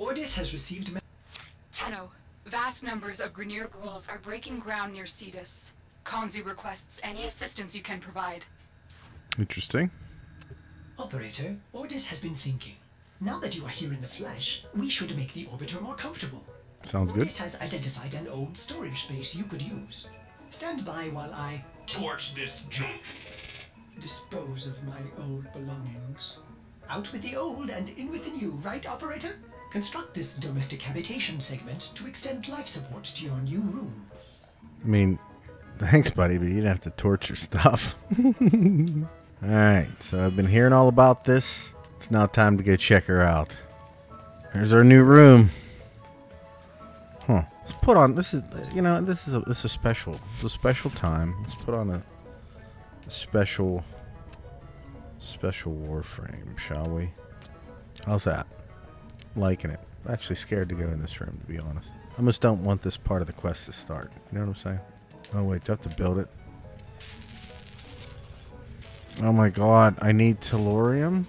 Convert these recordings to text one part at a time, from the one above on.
Ordis has received... Tenno, vast numbers of Grenier ghouls are breaking ground near Cetus. Konzi requests any assistance you can provide. Interesting. Operator, Ordis has been thinking. Now that you are here in the flesh, we should make the orbiter more comfortable. Sounds good. Ordis has identified an old storage space you could use. Stand by while I... torch this junk. Dispose of my old belongings. Out with the old and in with the new, right, operator? Construct this domestic habitation segment to extend life support to your new room. I mean, thanks, buddy, but you'd have to torture stuff. Alright, so I've been hearing all about this. It's now time to go check her out. Here's our new room. Huh. Let's put on, this is, you know, it's a special time. Let's put on a special Warframe, shall we? How's that? Liking it. I'm actually scared to go in this room, to be honest. I almost don't want this part of the quest to start. You know what I'm saying? Oh wait, do I have to build it? Oh my god, I need tellurium?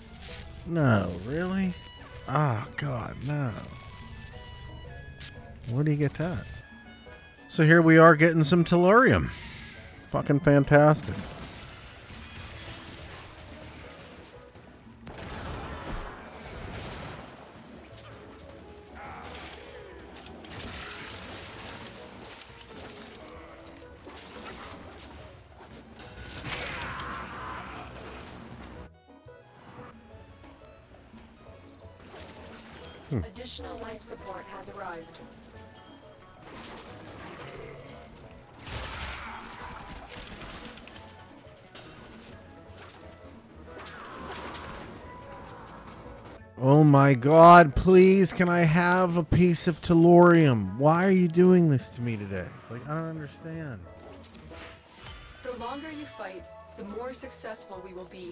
No, really? Ah, oh god, no. Where do you get that? So here we are getting some tellurium. Fucking fantastic. Additional life support has arrived. Oh my god, please, can I have a piece of tellurium? Why are you doing this to me today? Like, I don't understand. The longer you fight, the more successful we will be.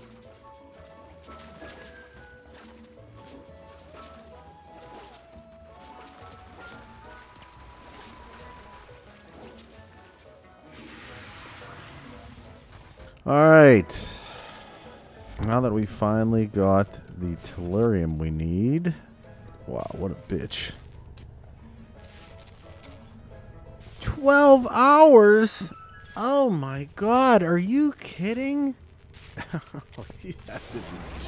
Alright, now that we finally got the tellurium we need, wow, what a bitch. 12 hours? Oh my god, are you kidding? You have to be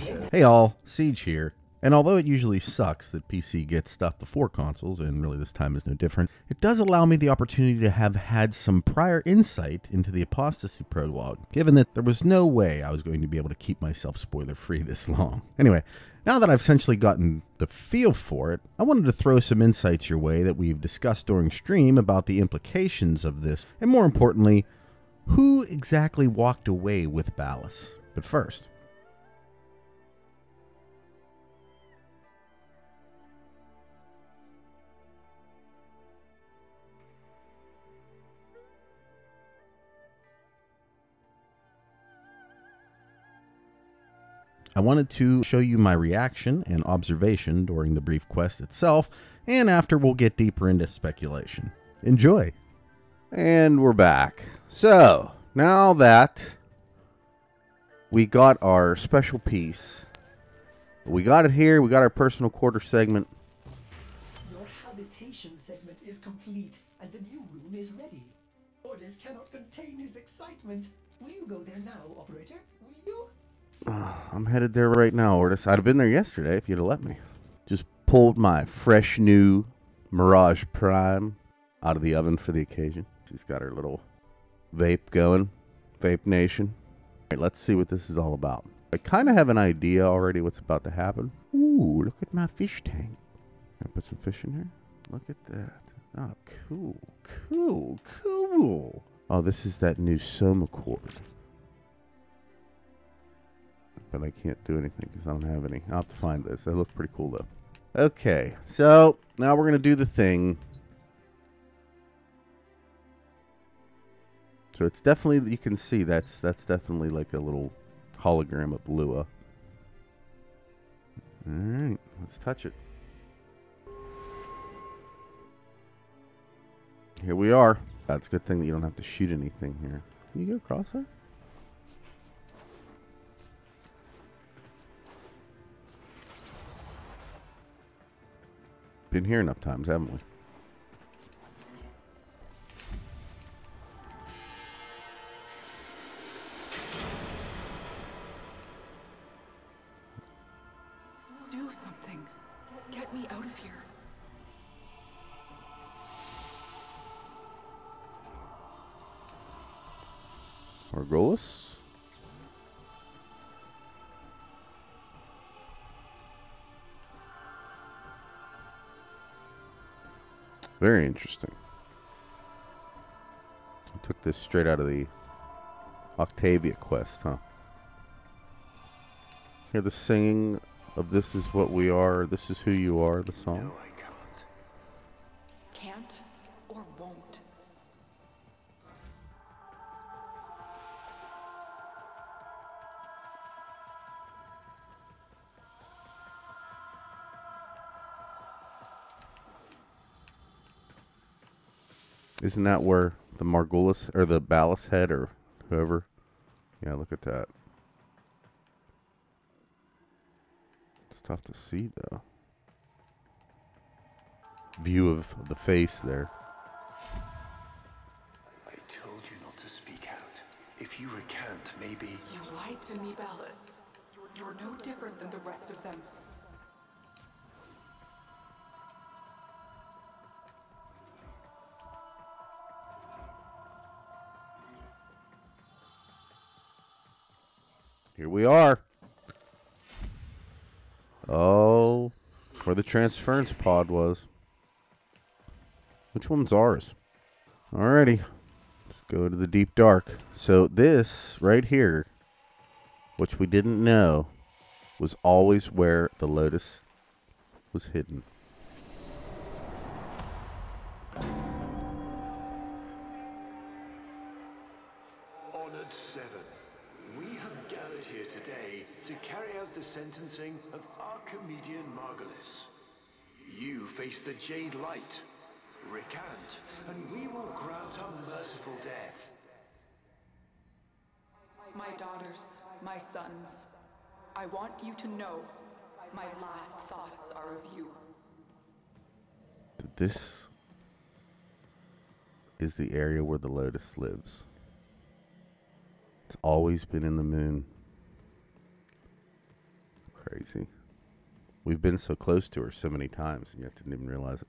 shit. Hey all, Siege here. And although it usually sucks that PC gets stuff before consoles, and really this time is no different, it does allow me the opportunity to have had some prior insight into the Apostasy Prologue, given that there was no way I was going to be able to keep myself spoiler-free this long. Anyway, now that I've essentially gotten the feel for it, I wanted to throw some insights your way that we've discussed during stream about the implications of this, and more importantly, who exactly walked away with Ballas. But first... I wanted to show you my reaction and observation during the brief quest itself, and after we'll get deeper into speculation. Enjoy! And we're back. So, now that we got our special piece, we got it here, we got our personal quarter segment. Your habitation segment is complete, and the new room is ready. Ordis cannot contain his excitement. Will you go there now, operator? Will you? I'm headed there right now, Ordis. I'd have been there yesterday if you'd have let me. Just pulled my fresh new Mirage Prime out of the oven for the occasion. She's got her little vape going. Vape Nation. Alright, let's see what this is all about. I kind of have an idea already what's about to happen. Ooh, look at my fish tank. Can I put some fish in here? Look at that. Oh, cool. Cool. Cool. Oh, this is that new Soma cord. But I can't do anything because I don't have any. I'll have to find this. They look pretty cool, though. Okay, so now we're going to do the thing. So it's definitely, you can see, that's definitely like a little hologram of Lua. Alright, let's touch it. Here we are. That's a good thing that you don't have to shoot anything here. Can you go across there? been here enough times, haven't we? Margulis? Very interesting. I took this straight out of the Octavia quest, huh? Hear the singing of "This is what we are, this is who you are," the song. No, I can't or won't. Isn't that where the Margulis, or the Ballas head, or whoever? Yeah, look at that. It's tough to see, though. View of the face there. I told you not to speak out. If you recant, maybe... You lied to me, Ballas. You're no different than the rest of them. Here we are. Oh, where the transference pod was. Which one's ours? Alrighty. Let's go to the deep dark. So this right here, which we didn't know, was always where the Lotus was hidden. Sentencing of Archimedian Margulis. You face the Jade Light. Recant, and we will grant a merciful death. My daughters, my sons, I want you to know my last thoughts are of you. This is the area where the Lotus lives. It's always been in the moon. Crazy. We've been so close to her so many times, and yet didn't even realize it.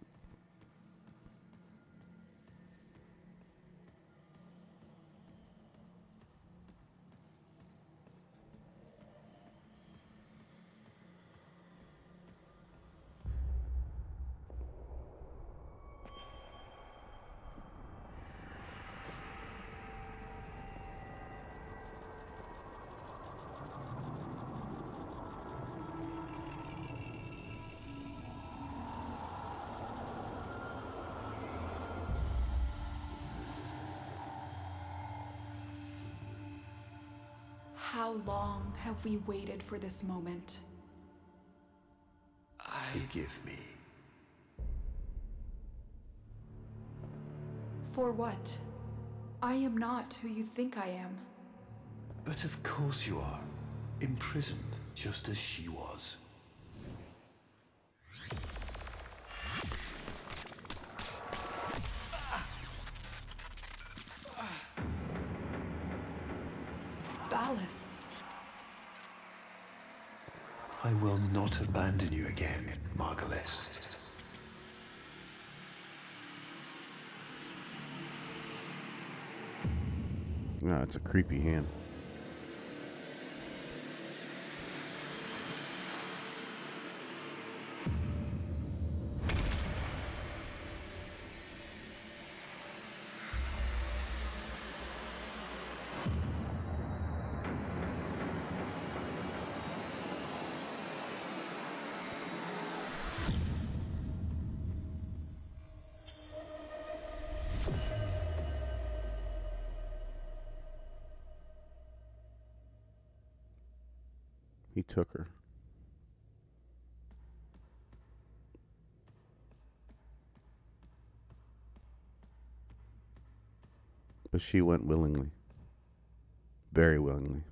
How long have we waited for this moment? Forgive me. For what? I am not who you think I am. But of course you are. Imprisoned, just as she was. I will not abandon you again, Margulis. No, it's a creepy hand. He took her. But she went willingly. Very willingly.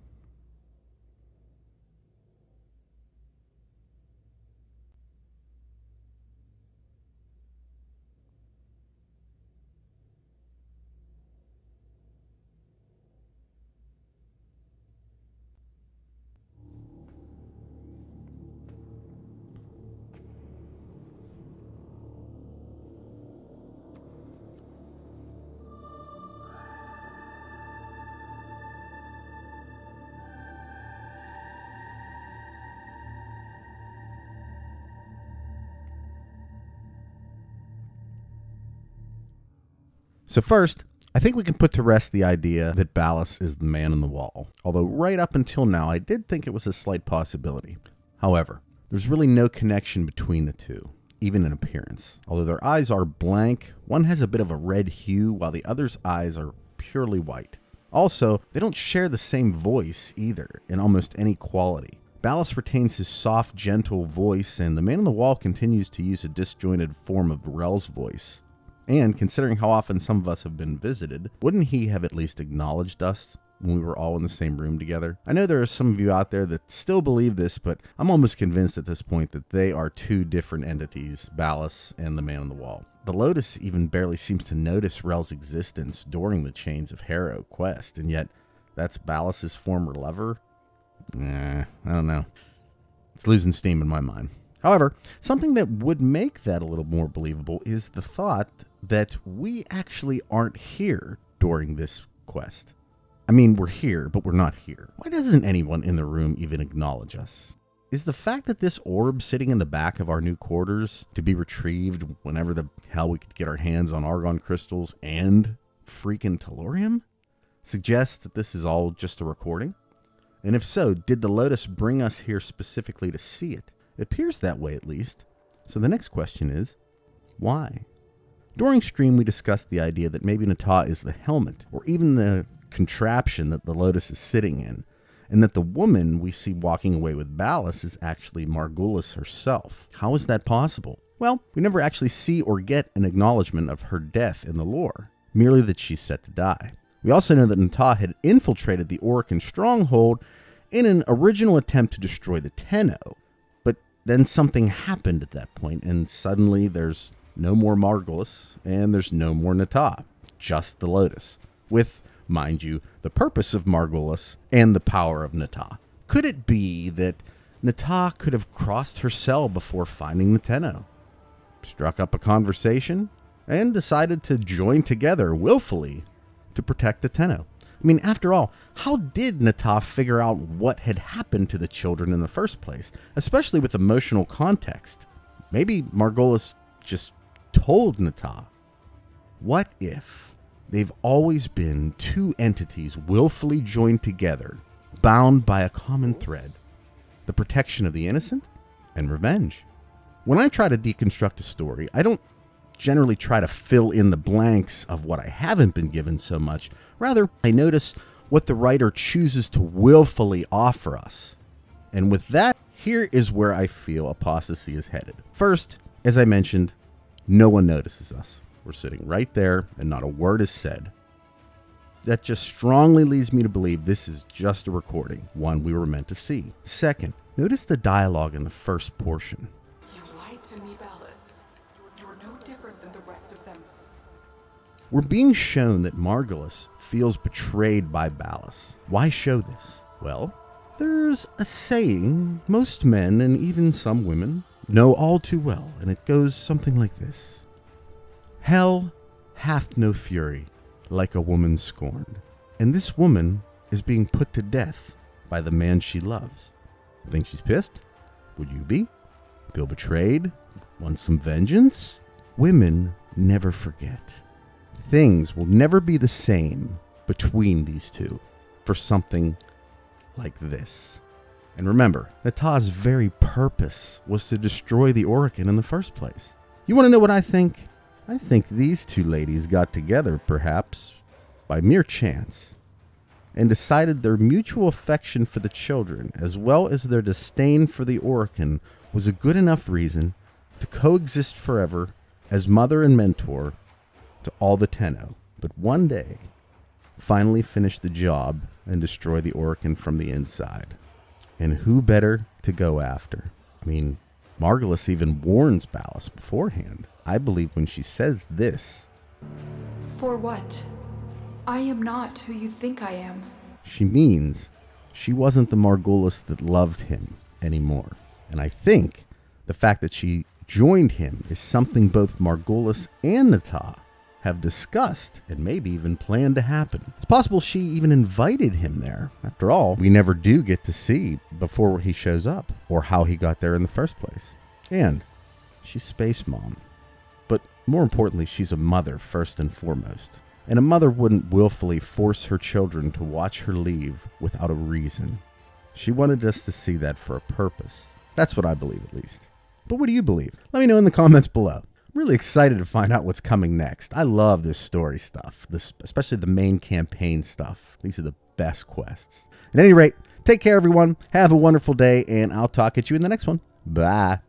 So first, I think we can put to rest the idea that Ballas is the man in the wall. Although right up until now, I did think it was a slight possibility. However, there's really no connection between the two, even in appearance. Although their eyes are blank, one has a bit of a red hue while the other's eyes are purely white. Also, they don't share the same voice either in almost any quality. Ballas retains his soft, gentle voice, and the man in the wall continues to use a disjointed form of Rel's voice. And considering how often some of us have been visited, wouldn't he have at least acknowledged us when we were all in the same room together? I know there are some of you out there that still believe this, but I'm almost convinced at this point that they are two different entities, Ballas and the man on the wall. The Lotus even barely seems to notice Rel's existence during the Chains of Harrow quest, and yet that's Ballas' former lover? Nah, I don't know. It's losing steam in my mind. However, something that would make that a little more believable is the thought that we actually aren't here during this quest. I mean, we're here, but we're not here. Why doesn't anyone in the room even acknowledge us? Is the fact that this orb sitting in the back of our new quarters to be retrieved whenever the hell we could get our hands on Argon crystals and freaking tellurium suggests that this is all just a recording? And if so, did the Lotus bring us here specifically to see it? It appears that way, at least. So the next question is, why? During stream, we discussed the idea that maybe Natah is the helmet, or even the contraption that the Lotus is sitting in, and that the woman we see walking away with Ballas is actually Margulis herself. How is that possible? Well, we never actually see or get an acknowledgement of her death in the lore, merely that she's set to die. We also know that Natah had infiltrated the Oricon stronghold in an original attempt to destroy the Tenno, but then something happened at that point, and suddenly there's no more Margulis, and there's no more Natah, just the Lotus. With, mind you, the purpose of Margulis and the power of Natah. Could it be that Natah could have crossed her cell before finding the Tenno, struck up a conversation, and decided to join together willfully to protect the Tenno? I mean, after all, how did Natah figure out what had happened to the children in the first place, especially with emotional context? Maybe Margulis just told Natah. What if they've always been two entities willfully joined together, bound by a common thread, the protection of the innocent and revenge? When I try to deconstruct a story, I don't generally try to fill in the blanks of what I haven't been given so much. Rather, I notice what the writer chooses to willfully offer us. And with that, here is where I feel apostasy is headed. First, as I mentioned, no one notices us. We're sitting right there and not a word is said. That just strongly leads me to believe this is just a recording, one we were meant to see. Second, notice the dialogue in the first portion. You lied to me, Ballas. You're no different than the rest of them. We're being shown that Margulis feels betrayed by Ballas. Why show this? Well, there's a saying most men and even some women know all too well, and it goes something like this. Hell hath no fury like a woman scorned. And this woman is being put to death by the man she loves. Think she's pissed? Would you be? Feel betrayed? Want some vengeance? Women never forget. Things will never be the same between these two for something like this. And remember, Natah's very purpose was to destroy the Oricon in the first place. You want to know what I think? I think these two ladies got together, perhaps, by mere chance, and decided their mutual affection for the children, as well as their disdain for the Oricon, was a good enough reason to coexist forever as mother and mentor to all the Tenno. But one day, finally finish the job and destroy the Oricon from the inside. And who better to go after? I mean, Margulis even warns Ballas beforehand, I believe, when she says this. For what? I am not who you think I am. She means she wasn't the Margulis that loved him anymore. And I think the fact that she joined him is something both Margulis and Natah have discussed and maybe even planned to happen. It's possible she even invited him there. After all, we never do get to see before he shows up or how he got there in the first place. And she's Space Mom. But More importantly, she's a mother first and foremost, and a mother wouldn't willfully force her children to watch her leave without a reason. She wanted us to see that for a purpose. That's what I believe, at least. But what do you believe? Let me know in the comments below. I'm really excited to find out what's coming next. I love this story stuff, especially the main campaign stuff. These are the best quests. At any rate, take care, everyone. Have a wonderful day, and I'll talk at you in the next one. Bye.